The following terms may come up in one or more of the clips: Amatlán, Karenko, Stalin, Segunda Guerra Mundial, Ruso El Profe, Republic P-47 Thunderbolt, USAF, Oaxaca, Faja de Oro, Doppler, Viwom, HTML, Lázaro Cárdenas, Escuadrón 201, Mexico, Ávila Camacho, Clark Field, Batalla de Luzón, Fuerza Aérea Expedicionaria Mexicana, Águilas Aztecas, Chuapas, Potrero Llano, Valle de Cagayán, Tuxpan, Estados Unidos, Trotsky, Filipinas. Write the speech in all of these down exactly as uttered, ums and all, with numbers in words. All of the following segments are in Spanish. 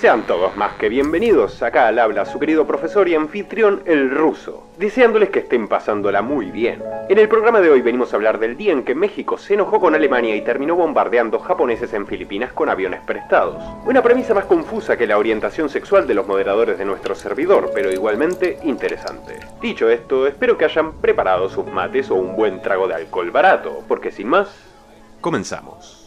Sean todos más que bienvenidos, acá al habla su querido profesor y anfitrión, el ruso, deseándoles que estén pasándola muy bien. En el programa de hoy venimos a hablar del día en que México se enojó con Alemania y terminó bombardeando japoneses en Filipinas con aviones prestados. Una premisa más confusa que la orientación sexual de los moderadores de nuestro servidor, pero igualmente interesante. Dicho esto, espero que hayan preparado sus mates o un buen trago de alcohol barato, porque sin más, comenzamos.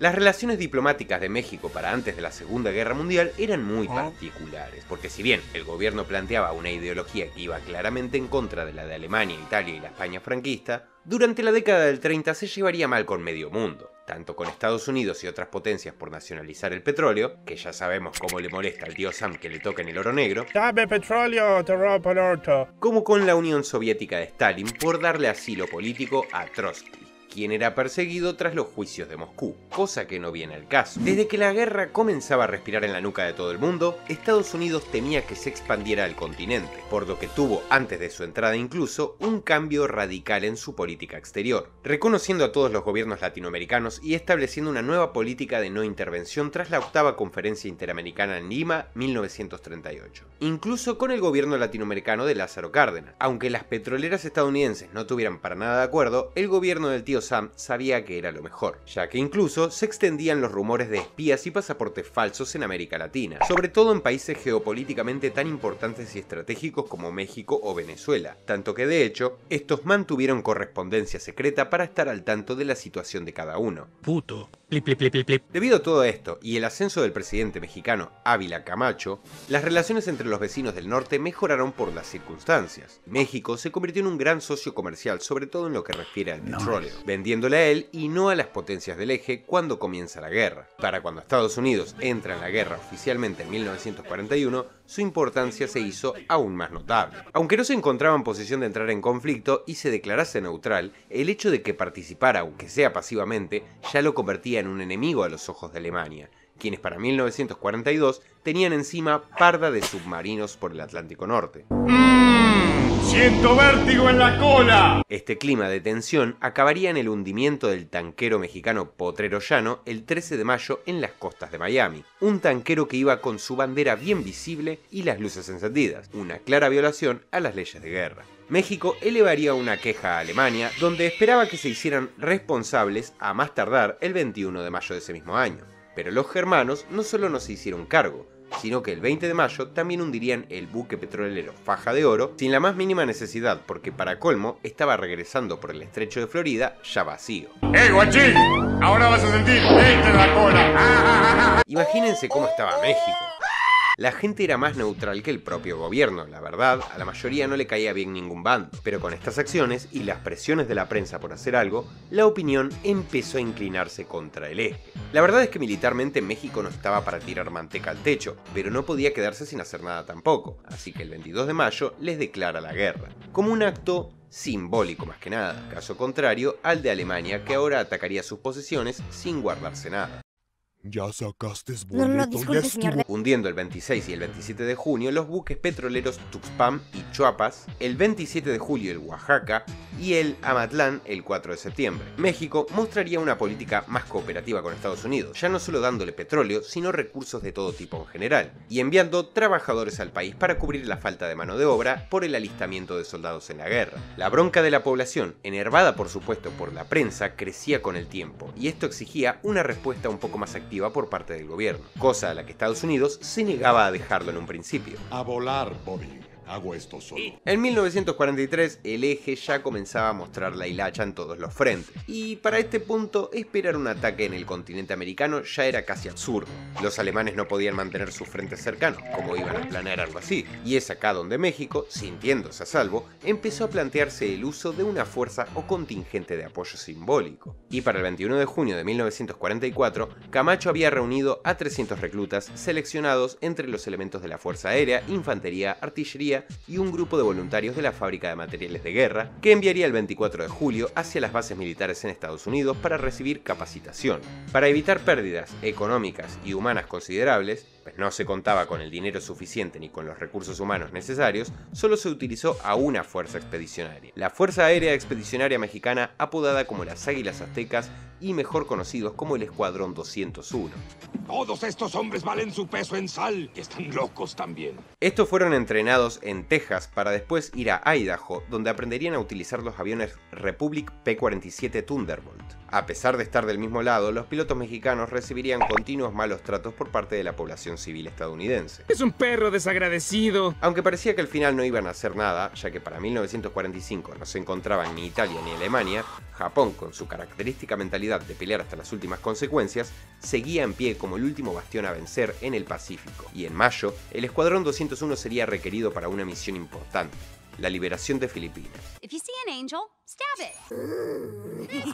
Las relaciones diplomáticas de México para antes de la Segunda Guerra Mundial eran muy particulares, porque si bien el gobierno planteaba una ideología que iba claramente en contra de la de Alemania, Italia y la España franquista, durante la década del treinta se llevaría mal con medio mundo, tanto con Estados Unidos y otras potencias por nacionalizar el petróleo, que ya sabemos cómo le molesta al tío Sam que le toquen el oro negro, ¡dame petróleo, te rompo el orto!, como con la Unión Soviética de Stalin por darle asilo político a Trotsky, quien era perseguido tras los juicios de Moscú, cosa que no viene al caso. Desde que la guerra comenzaba a respirar en la nuca de todo el mundo, Estados Unidos temía que se expandiera al continente, por lo que tuvo, antes de su entrada incluso, un cambio radical en su política exterior, reconociendo a todos los gobiernos latinoamericanos y estableciendo una nueva política de no intervención tras la octava Conferencia Interamericana en Lima, mil novecientos treinta y ocho. Incluso con el gobierno latinoamericano de Lázaro Cárdenas. Aunque las petroleras estadounidenses no tuvieran para nada de acuerdo, el gobierno del tío Sam sabía que era lo mejor, ya que incluso se extendían los rumores de espías y pasaportes falsos en América Latina, sobre todo en países geopolíticamente tan importantes y estratégicos como México o Venezuela, tanto que de hecho, estos mantuvieron correspondencia secreta para estar al tanto de la situación de cada uno. Puto. Plip, plip, plip, plip. Debido a todo esto y el ascenso del presidente mexicano Ávila Camacho, las relaciones entre los vecinos del norte mejoraron por las circunstancias. México se convirtió en un gran socio comercial, sobre todo en lo que refiere al petróleo, vendiéndole a él y no a las potencias del eje cuando comienza la guerra. Para cuando Estados Unidos entra en la guerra oficialmente en mil novecientos cuarenta y uno, su importancia se hizo aún más notable. Aunque no se encontraba en posición de entrar en conflicto y se declarase neutral, el hecho de que participara, aunque sea pasivamente, ya lo convertía en un enemigo a los ojos de Alemania, quienes para mil novecientos cuarenta y dos tenían encima parda de submarinos por el Atlántico Norte. Mm, ¡Siento vértigo en la cola! Este clima de tensión acabaría en el hundimiento del tanquero mexicano Potrero Llano el trece de mayo en las costas de Miami, un tanquero que iba con su bandera bien visible y las luces encendidas, una clara violación a las leyes de guerra. México elevaría una queja a Alemania, donde esperaba que se hicieran responsables a más tardar el veintiuno de mayo de ese mismo año. Pero los germanos no solo no se hicieron cargo, sino que el veinte de mayo también hundirían el buque petrolero Faja de Oro sin la más mínima necesidad, porque para colmo estaba regresando por el estrecho de Florida ya vacío. ¡Eh, guachín! ¡Ahora vas a sentir! ¡Vete la cola! Imagínense cómo estaba México. La gente era más neutral que el propio gobierno, la verdad, a la mayoría no le caía bien ningún bando, pero con estas acciones y las presiones de la prensa por hacer algo, la opinión empezó a inclinarse contra el eje. La verdad es que militarmente México no estaba para tirar manteca al techo, pero no podía quedarse sin hacer nada tampoco, así que el veintidós de mayo les declara la guerra, como un acto simbólico más que nada, caso contrario al de Alemania, que ahora atacaría sus posesiones sin guardarse nada. Ya sacaste boleto, no, no, disculpe, ya señor. Hundiendo el veintiséis y el veintisiete de junio los buques petroleros Tuxpan y Chuapas, el veintisiete de julio el Oaxaca y el Amatlán el cuatro de septiembre. México mostraría una política más cooperativa con Estados Unidos, ya no solo dándole petróleo, sino recursos de todo tipo en general, y enviando trabajadores al país para cubrir la falta de mano de obra por el alistamiento de soldados en la guerra. La bronca de la población, enervada por supuesto por la prensa, crecía con el tiempo, y esto exigía una respuesta un poco más activa por parte del gobierno, cosa a la que Estados Unidos se negaba a dejarlo en un principio. A volar, Bobby. Hago esto solo. En mil novecientos cuarenta y tres el eje ya comenzaba a mostrar la hilacha en todos los frentes, y para este punto esperar un ataque en el continente americano ya era casi absurdo. Los alemanes no podían mantener sus frentes cercanos, como iban a planear algo así, y es acá donde México, sintiéndose a salvo, empezó a plantearse el uso de una fuerza o contingente de apoyo simbólico. Y para el veintiuno de junio de mil novecientos cuarenta y cuatro, Camacho había reunido a trescientos reclutas seleccionados entre los elementos de la Fuerza Aérea, Infantería, Artillería y un grupo de voluntarios de la fábrica de materiales de guerra, que enviaría el veinticuatro de julio hacia las bases militares en Estados Unidos para recibir capacitación. Para evitar pérdidas económicas y humanas considerables, pues no se contaba con el dinero suficiente ni con los recursos humanos necesarios, solo se utilizó a una fuerza expedicionaria. La Fuerza Aérea Expedicionaria Mexicana, apodada como las Águilas Aztecas y mejor conocidos como el Escuadrón doscientos uno. Todos estos hombres valen su peso en sal, están locos también. Estos fueron entrenados en Texas para después ir a Idaho, donde aprenderían a utilizar los aviones Republic P cuarenta y siete Thunderbolt. A pesar de estar del mismo lado, los pilotos mexicanos recibirían continuos malos tratos por parte de la población civil estadounidense. ¡Es un perro desagradecido! Aunque parecía que al final no iban a hacer nada, ya que para mil novecientos cuarenta y cinco no se encontraban ni Italia ni Alemania, Japón, con su característica mentalidad de pelear hasta las últimas consecuencias, seguía en pie como el último bastión a vencer en el Pacífico. Y en mayo, el Escuadrón doscientos uno sería requerido para una misión importante: la liberación de Filipinas. If you see an angel, stab it.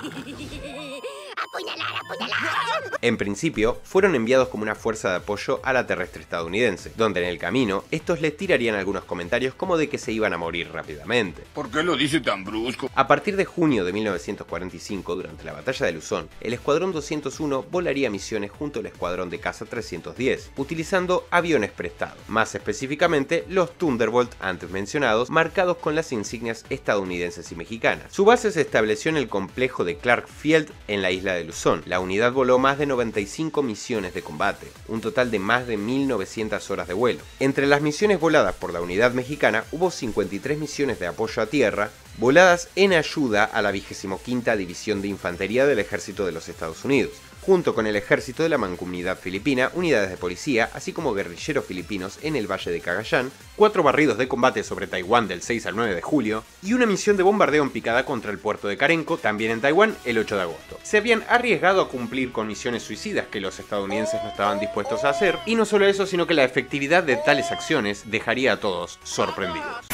Apuñalar, apuñalar. En principio, fueron enviados como una fuerza de apoyo a la terrestre estadounidense, donde en el camino, estos les tirarían algunos comentarios como de que se iban a morir rápidamente. ¿Por qué lo dice tan brusco? A partir de junio de mil novecientos cuarenta y cinco, durante la Batalla de Luzón, el Escuadrón doscientos uno volaría misiones junto al Escuadrón de Caza trescientos diez, utilizando aviones prestados, más específicamente los Thunderbolt antes mencionados, marcados con las insignias estadounidenses y mexicanas. Su base se estableció en el complejo de Clark Field en la isla de Luzón. La unidad voló más de noventa y cinco misiones de combate, un total de más de mil novecientas horas de vuelo. Entre las misiones voladas por la unidad mexicana hubo cincuenta y tres misiones de apoyo a tierra, voladas en ayuda a la vigésimo quinta División de Infantería del Ejército de los Estados Unidos, junto con el ejército de la mancomunidad filipina, unidades de policía, así como guerrilleros filipinos en el Valle de Cagayán, cuatro barridos de combate sobre Taiwán del seis al nueve de julio, y una misión de bombardeo en picada contra el puerto de Karenko, también en Taiwán, el ocho de agosto. Se habían arriesgado a cumplir con misiones suicidas que los estadounidenses no estaban dispuestos a hacer, y no solo eso, sino que la efectividad de tales acciones dejaría a todos sorprendidos.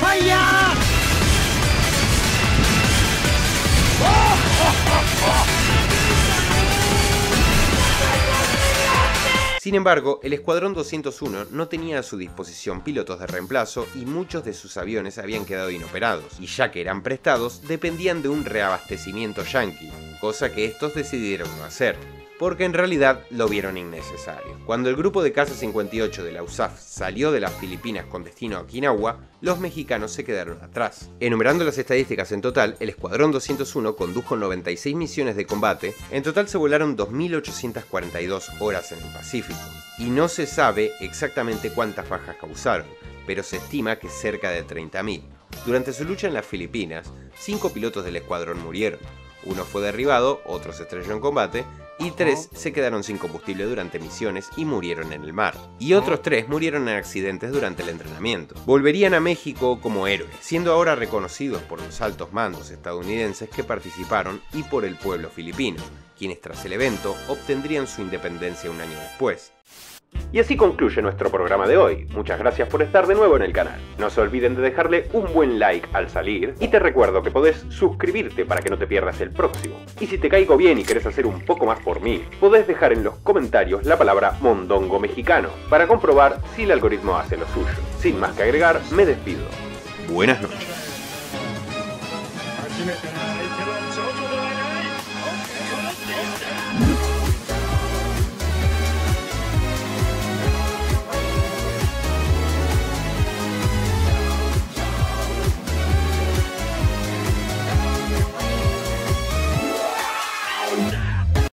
¡Vaya! Sin embargo, el Escuadrón doscientos uno no tenía a su disposición pilotos de reemplazo y muchos de sus aviones habían quedado inoperados, y ya que eran prestados, dependían de un reabastecimiento yanqui, cosa que estos decidieron no hacer, porque en realidad lo vieron innecesario. Cuando el grupo de Caza cincuenta y ocho de la U S A F salió de las Filipinas con destino a Okinawa, los mexicanos se quedaron atrás. Enumerando las estadísticas en total, el Escuadrón doscientos uno condujo noventa y seis misiones de combate, en total se volaron dos mil ochocientas cuarenta y dos horas en el Pacífico, y no se sabe exactamente cuántas bajas causaron, pero se estima que cerca de treinta mil. Durante su lucha en las Filipinas, cinco pilotos del escuadrón murieron. Uno fue derribado, otro se estrelló en combate, y tres se quedaron sin combustible durante misiones y murieron en el mar. Y otros tres murieron en accidentes durante el entrenamiento. Volverían a México como héroes, siendo ahora reconocidos por los altos mandos estadounidenses que participaron y por el pueblo filipino, quienes tras el evento obtendrían su independencia un año después. Y así concluye nuestro programa de hoy. Muchas gracias por estar de nuevo en el canal. No se olviden de dejarle un buen like al salir, y te recuerdo que podés suscribirte para que no te pierdas el próximo. Y si te caigo bien y querés hacer un poco más por mí, podés dejar en los comentarios la palabra mondongo mexicano para comprobar si el algoritmo hace lo suyo. Sin más que agregar, me despido. Buenas noches.